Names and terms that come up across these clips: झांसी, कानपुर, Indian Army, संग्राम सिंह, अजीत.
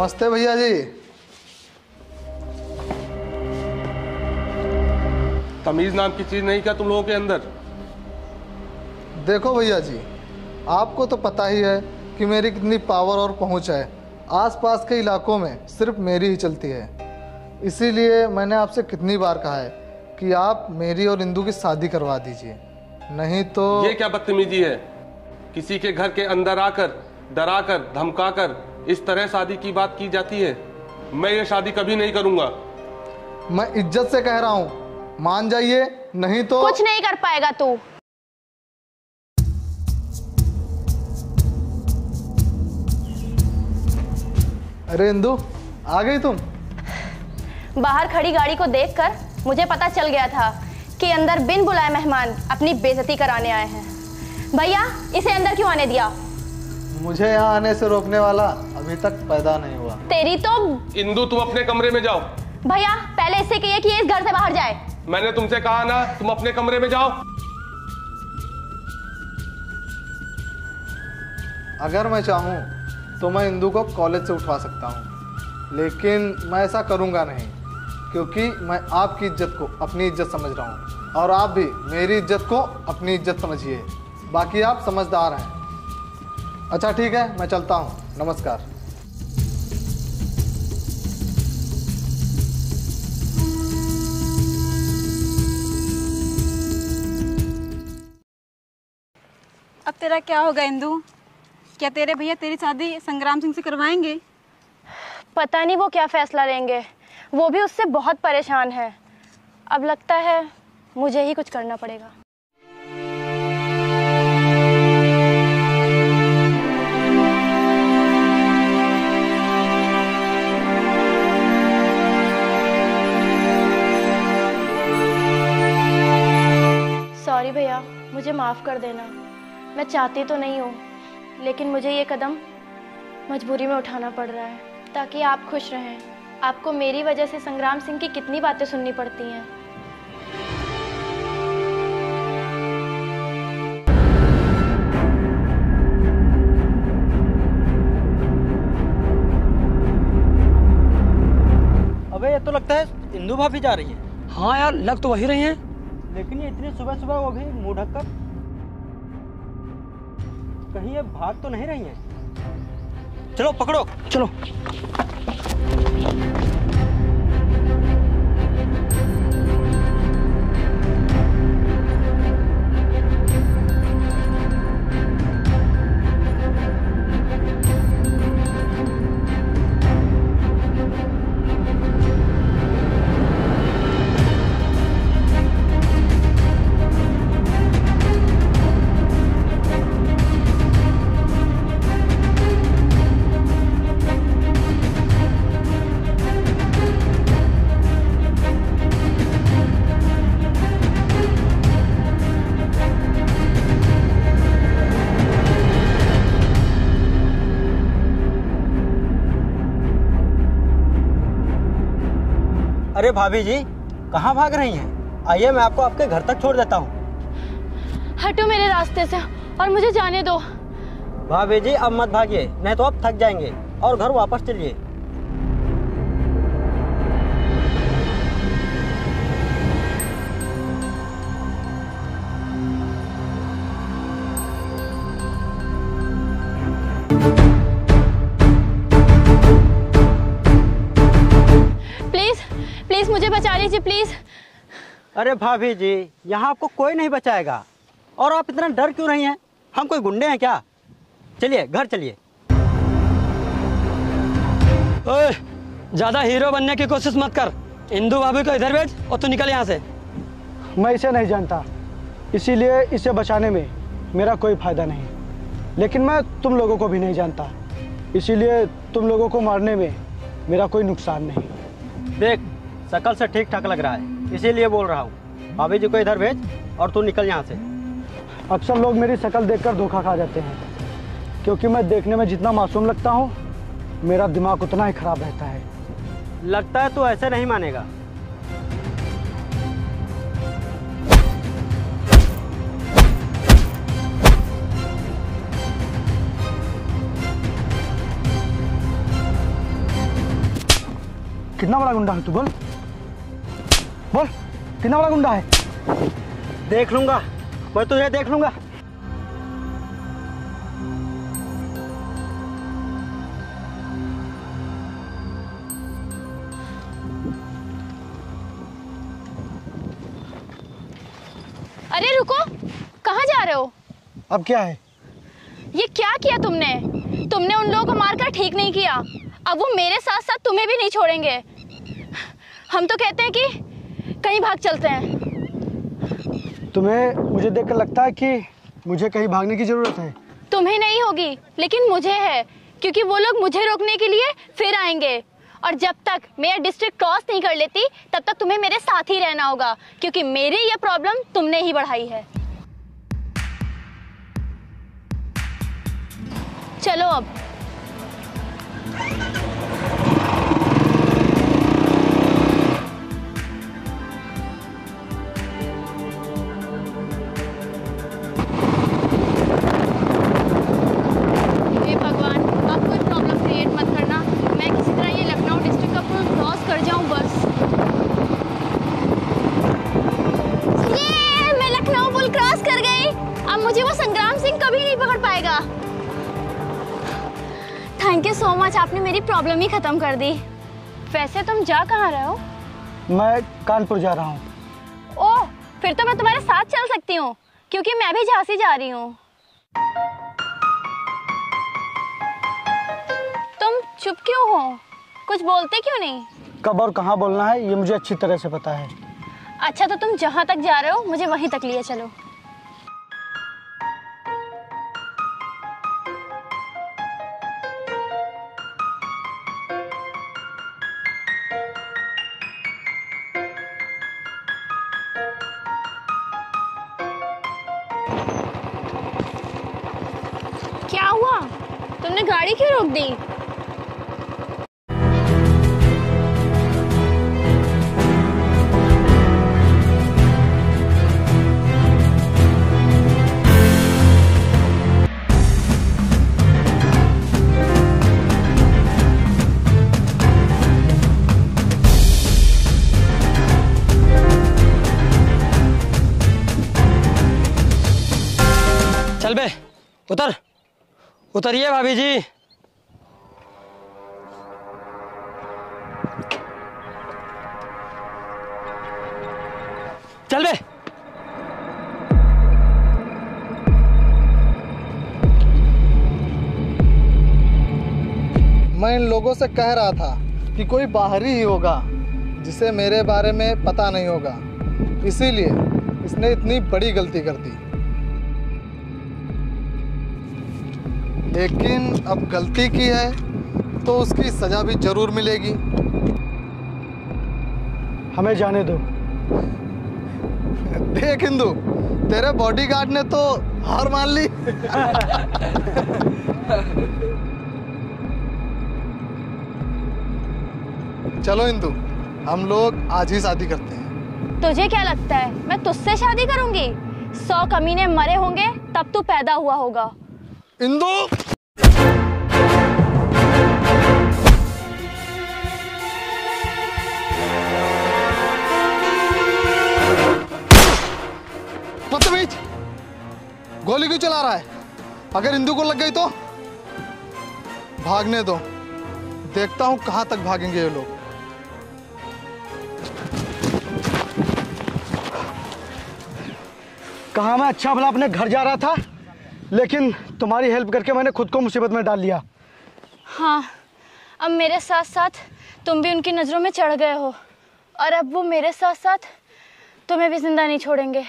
नमस्ते भैया जी। तमीज नाम की चीज नहीं क्या तुम लोगों के अंदर? देखो भैया जी, आपको तो पता ही है कि मेरी कितनी पावर और पहुंच है। आसपास के इलाकों में सिर्फ मेरी ही चलती है। इसीलिए मैंने आपसे कितनी बार कहा है कि आप मेरी और इंदू की शादी करवा दीजिए, नहीं तो। ये क्या बदतमीजी है, किसी के घर के अंदर आकर डराकर धमकाकर इस तरह शादी की बात की जाती है। मैं ये शादी कभी नहीं करूंगा। मैं इज्जत से कह रहा हूँ, मान जाइए, नहीं तो। कुछ नहीं कर पाएगा तू। अरे इंदू, आ गई तुम? बाहर खड़ी गाड़ी को देखकर मुझे पता चल गया था कि अंदर बिन बुलाए मेहमान अपनी बेइज्जती कराने आए हैं। भैया, इसे अंदर क्यों आने दिया? मुझे यहाँ आने से रोकने वाला अभी तक पैदा नहीं हुआ। तेरी तो। इंदू, तुम अपने कमरे में जाओ। भैया, पहले इससे कहिए कि ये इस घर से बाहर जाए। मैंने तुमसे कहा ना, तुम अपने कमरे में जाओ। अगर मैं चाहूँ तो मैं इंदू को कॉलेज से उठवा सकता हूँ, लेकिन मैं ऐसा करूँगा नहीं, क्योंकि मैं आपकी इज्जत को अपनी इज्जत समझ रहा हूँ और आप भी मेरी इज्जत को अपनी इज्जत समझिए। बाकी आप समझदार हैं। अच्छा ठीक है, मैं चलता हूँ। नमस्कार। अब तेरा क्या होगा इंदू? क्या तेरे भैया तेरी शादी संग्राम सिंह से करवाएंगे? पता नहीं वो क्या फैसला लेंगे, वो भी उससे बहुत परेशान है। अब लगता है मुझे ही कुछ करना पड़ेगा। सॉरी भैया, मुझे माफ कर देना। मैं चाहती तो नहीं हूँ, लेकिन मुझे ये कदम मजबूरी में उठाना पड़ रहा है ताकि आप खुश रहें। आपको मेरी वजह से संग्राम सिंह की कितनी बातें सुननी पड़ती हैं। अबे, ये तो लगता है इंदू भाभी जा रही है। हाँ यार, लग तो वही रही है, लेकिन ये इतनी सुबह सुबह वो भी मुंह ढककर, कहीं ये भाग तो नहीं रही है। चलो पकड़ो, चलो। अरे भाभी जी, कहाँ भाग रही हैं? आइए, मैं आपको आपके घर तक छोड़ देता हूँ। हटो मेरे रास्ते से और मुझे जाने दो। भाभी जी, अब मत भागिए, नहीं तो आप थक जाएंगे और घर वापस चलिए। मुझे बचा लीजिए प्लीज। अरे भाभी जी, यहाँ आपको कोई नहीं बचाएगा। और आप इतना डर क्यों रही हैं? हम कोई गुंडे हैं क्या? चलिए घर चलिए। ओए, ज्यादा हीरो बनने की कोशिश मत कर। इंदू भाभी को इधर भेज और तू निकल यहाँ से। मैं इसे नहीं जानता, इसीलिए इसे बचाने में मेरा कोई फायदा नहीं। लेकिन मैं तुम लोगों को भी नहीं जानता, इसीलिए तुम लोगों को मारने में मेरा कोई नुकसान नहीं। देख, शकल से ठीक ठाक लग रहा है, इसीलिए बोल रहा हूँ। भाभी जी को इधर भेज और तू निकल यहाँ से। अक्सर लोग मेरी शकल देखकर धोखा खा जाते हैं, क्योंकि मैं देखने में जितना मासूम लगता हूँ, मेरा दिमाग उतना ही खराब रहता है। लगता है तू ऐसे नहीं मानेगा। कितना बड़ा गुंडा है तू? बोल बोल, कितना बड़ा गुंडा है? देख लूंगा मैं तुझे, देख लूंगा। अरे रुको, कहाँ जा रहे हो? अब क्या है? ये क्या किया तुमने? तुमने उन लोगों को मारकर ठीक नहीं किया। अब वो मेरे साथ साथ तुम्हें भी नहीं छोड़ेंगे। हम तो कहते हैं कि कहीं भाग चलते हैं। तुम्हें मुझे देखकर लगता है कि मुझे कहीं भागने की जरूरत है? तुम्हें नहीं होगी लेकिन मुझे है, क्योंकि वो लोग मुझे रोकने के लिए फिर आएंगे। और जब तक मैं डिस्ट्रिक्ट क्रॉस नहीं कर लेती तब तक तुम्हें मेरे साथ ही रहना होगा, क्योंकि मेरी ये प्रॉब्लम तुमने ही बढ़ाई है। चलो अब। आपने मेरी प्रॉब्लम ही खत्म कर दी। वैसे तुम जा कहाँ रहे हो? मैं कानपुर जा रहा हूँ। ओह, फिर तो मैं तुम्हारे साथ चल सकती हूँ, क्योंकि मैं भी झांसी जा रही हूँ। तुम चुप क्यों हो? कुछ बोलते क्यों नहीं? कब और कहाँ बोलना है ये मुझे अच्छी तरह से पता है। अच्छा, तो तुम जहाँ तक जा रहे हो मुझे वहीं तक लिए चलो। तुमने गाड़ी क्यों रोक दी? चल बे, उतर। उतरिए भाभी जी। चल बे। मैं इन लोगों से कह रहा था कि कोई बाहरी ही होगा जिसे मेरे बारे में पता नहीं होगा, इसीलिए इसने इतनी बड़ी गलती कर दी। लेकिन अब गलती की है तो उसकी सजा भी जरूर मिलेगी। हमें जाने दो। देख हिंदू, तेरे बॉडीगार्ड ने तो हार मान ली। चलो हिंदू, हम लोग आज ही शादी करते हैं। तुझे क्या लगता है मैं तुझसे शादी करूंगी? 100 कमीने मरे होंगे तब तू पैदा हुआ होगा। इंदु, बदतमीज, गोली क्यों चला रहा है? अगर इंदु को लग गई तो? भागने दो, देखता हूं कहां तक भागेंगे ये लोग। कहां मैं अच्छा भला अपने घर जा रहा था, लेकिन तुम्हारी हेल्प करके मैंने खुद को मुसीबत में डाल लिया। हाँ, अब मेरे साथ साथ तुम भी उनकी नज़रों में चढ़ गए हो, और अब वो मेरे साथ साथ तुम्हें भी जिंदा नहीं छोड़ेंगे।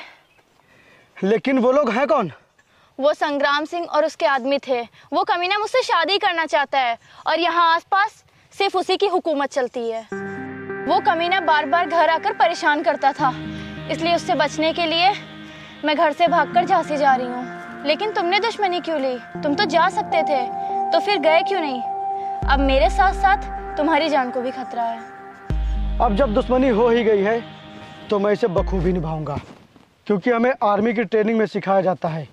लेकिन वो लोग हैं कौन? वो संग्राम सिंह और उसके आदमी थे। वो कमीना मुझसे शादी करना चाहता है, और यहाँ आसपास सिर्फ उसी की हुकूमत चलती है। वो कमीना बार बार घर आकर परेशान करता था, इसलिए उससे बचने के लिए मैं घर से भाग कर झांसी जा रही हूँ। लेकिन तुमने दुश्मनी क्यों ली? तुम तो जा सकते थे, तो फिर गए क्यों नहीं? अब मेरे साथ साथ तुम्हारी जान को भी खतरा है। अब जब दुश्मनी हो ही गई है तो मैं इसे बखूबी निभाऊंगा, क्योंकि हमें आर्मी की ट्रेनिंग में सिखाया जाता है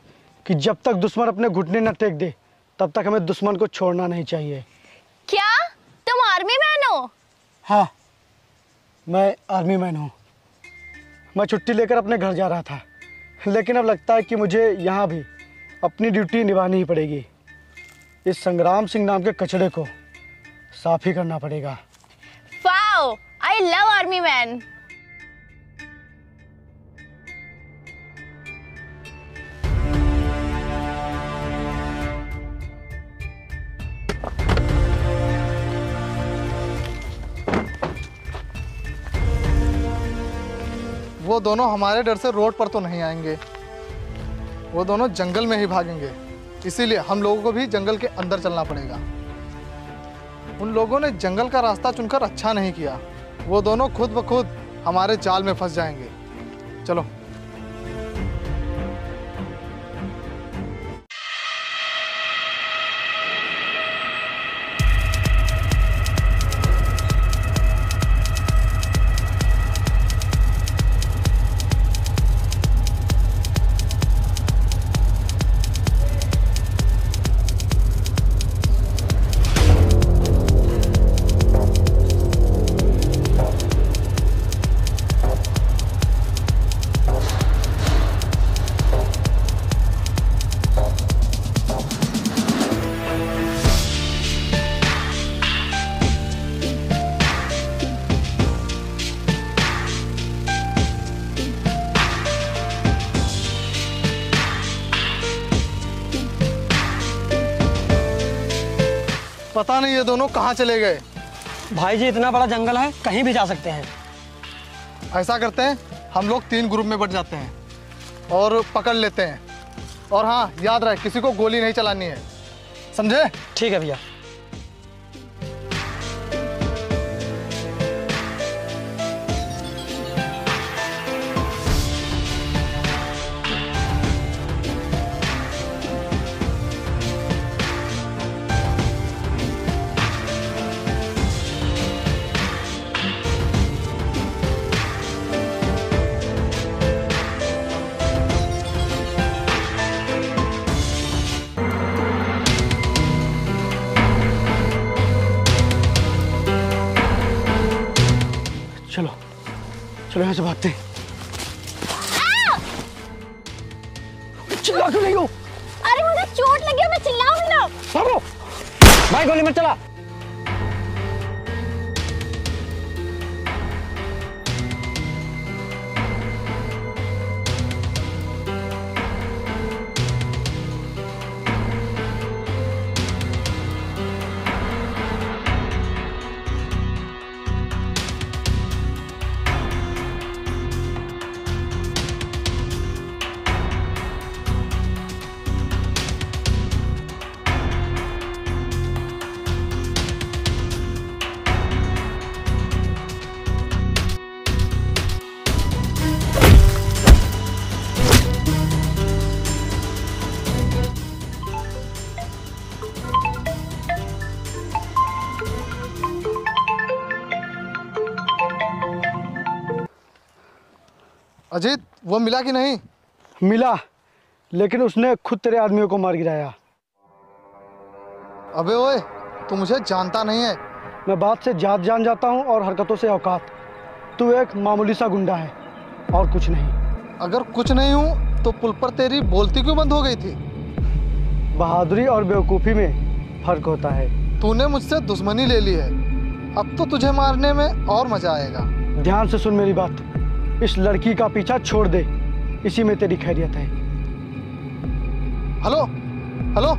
कि जब तक दुश्मन अपने घुटने न टेक दे तब तक हमें दुश्मन को छोड़ना नहीं चाहिए। क्या तुम आर्मी मैन हो? हाँ। मैं आर्मी मैन हूँ। मैं छुट्टी लेकर अपने घर जा रहा था, लेकिन अब लगता है कि मुझे यहाँ भी अपनी ड्यूटी निभानी ही पड़ेगी। इस संग्राम सिंह नाम के कचड़े को साफ ही करना पड़ेगा। Wow, I love army man. वो दोनों हमारे डर से रोड पर तो नहीं आएंगे, वो दोनों जंगल में ही भागेंगे। इसीलिए हम लोगों को भी जंगल के अंदर चलना पड़ेगा। उन लोगों ने जंगल का रास्ता चुनकर अच्छा नहीं किया, वो दोनों खुद ब खुद हमारे जाल में फंस जाएंगे। चलो। पता नहीं ये दोनों कहाँ चले गए। भाई जी, इतना बड़ा जंगल है, कहीं भी जा सकते हैं। ऐसा करते हैं, हम लोग 3 ग्रुप में बट जाते हैं और पकड़ लेते हैं। और हाँ, याद रहे किसी को गोली नहीं चलानी है, समझे? ठीक है भैया। चलो यहाँ से भागते हैं। चिल्ला क्यों रही हो? अरे मुझे चोट लगी है, मैं चिल्लाऊं ना। भागो भाई, गोली मत चला। अजीत, वो मिला कि नहीं? मिला, लेकिन उसने खुद तेरे आदमियों को मार गिराया। अबे ओए, तू मुझे जानता नहीं है। मैं बात से जात जान जाता हूँ और हरकतों से औकात। तू एक मामूली सा गुंडा है और कुछ नहीं। अगर कुछ नहीं हूँ तो पुल पर तेरी बोलती क्यों बंद हो गई थी? बहादुरी और बेवकूफ़ी में फर्क होता है। तूने मुझसे दुश्मनी ले ली है, अब तो तुझे मारने में और मजा आएगा। ध्यान से सुन मेरी बात, इस लड़की का पीछा छोड़ दे, इसी में तेरी खैरियत है। हेलो हेलो,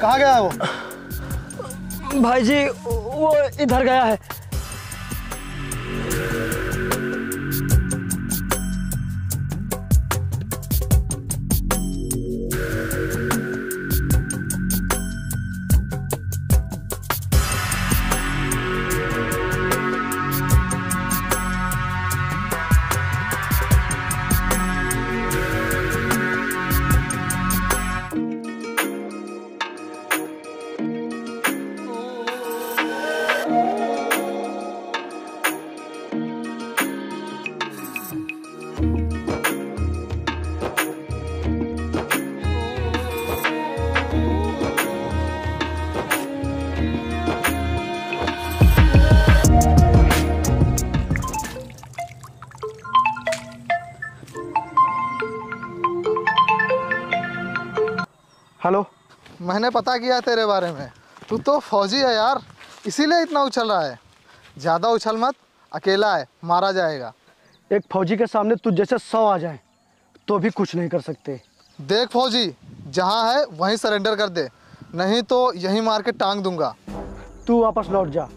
कहाँ गया है वो? भाई जी, वो इधर गया है। मैंने पता किया तेरे बारे में, तू तो फौजी है यार, इसीलिए इतना उछल रहा है। ज़्यादा उछल मत, अकेला है, मारा जाएगा। एक फौजी के सामने तुझ जैसे 100 आ जाए तो भी कुछ नहीं कर सकते। देख फौजी, जहाँ है वहीं सरेंडर कर दे, नहीं तो यहीं मार के टांग दूंगा। तू वापस लौट जा,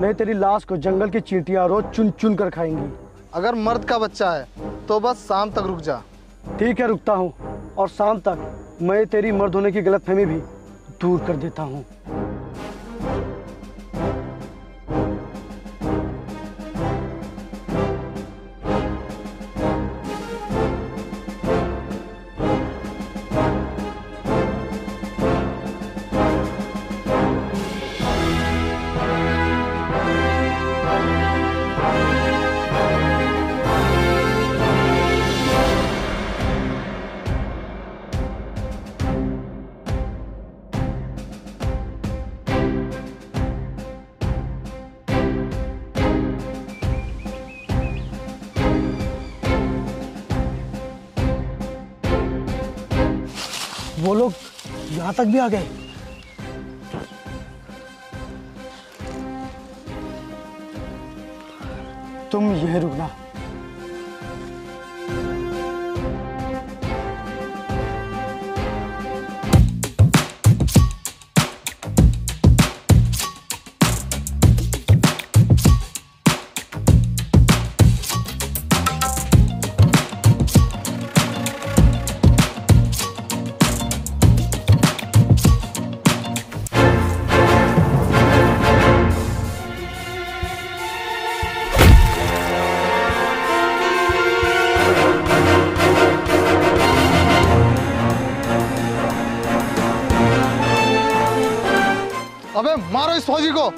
नहीं तेरी लाश को जंगल की चींटियाँ रोज चुन चुन कर खाएंगी। अगर मर्द का बच्चा है तो बस शाम तक रुक जा। ठीक है, रुकता हूँ, और शाम तक मैं तेरी मर्द होने की गलतफहमी भी दूर कर देता हूँ। वो लोग यहाँ तक भी आ गए। तुम यहीं रुकना। अबे मारो इस फौजी को।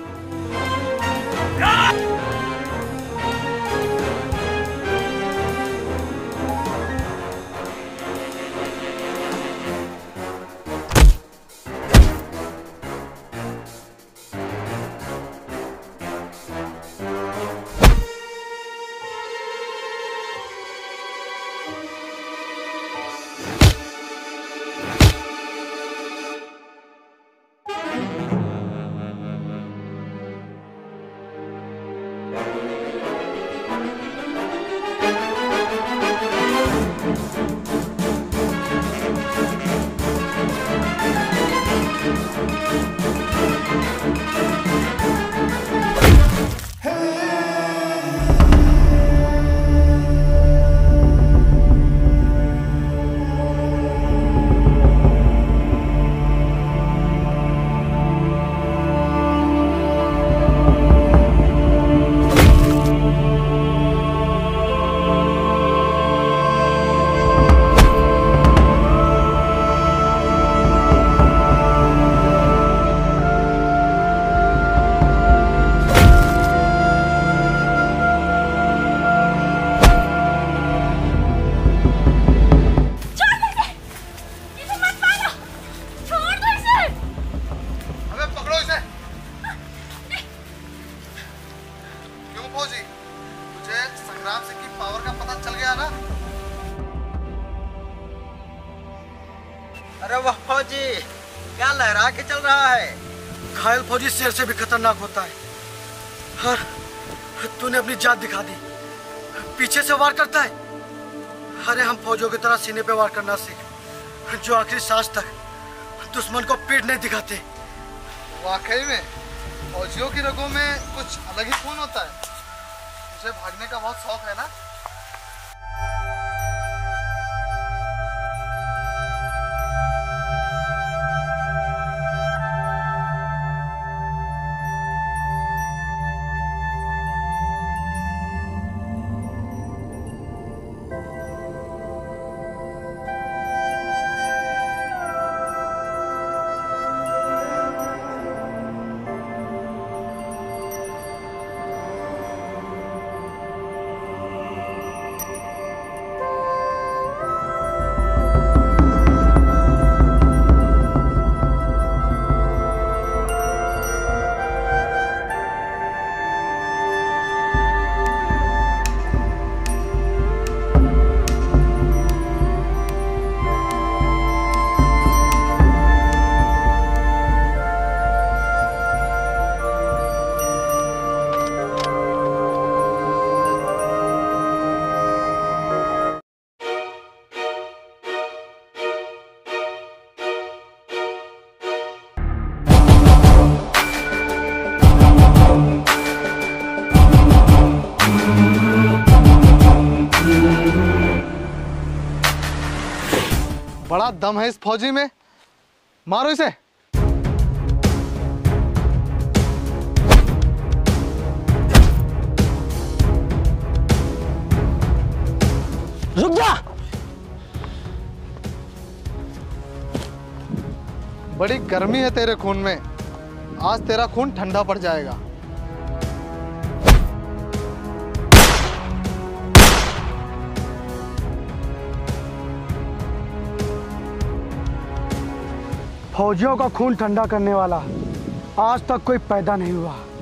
तुझे संग्राम सिंह की पावर का पता चल गया ना? अरे वाह फौजी, क्या लहरा के चल रहा है। घायल फौजी शेर से भी खतरनाक होता है। हर तूने अपनी जात दिखा दी, पीछे से वार करता है। अरे हम फौजियों की तरह सीने पे वार करना सीख, जो आखिरी सांस तक दुश्मन को पीठ नहीं दिखाते। वाकई में फौजियों की रगों में कुछ अलग ही खून होता है। मुझे भागने का बहुत शौक है ना। बड़ा दम है इस फौजी में, मारो इसे। रुक जा। बड़ी गर्मी है तेरे खून में, आज तेरा खून ठंडा पड़ जाएगा। फौजियों का खून ठंडा करने वाला आज तक कोई पैदा नहीं हुआ।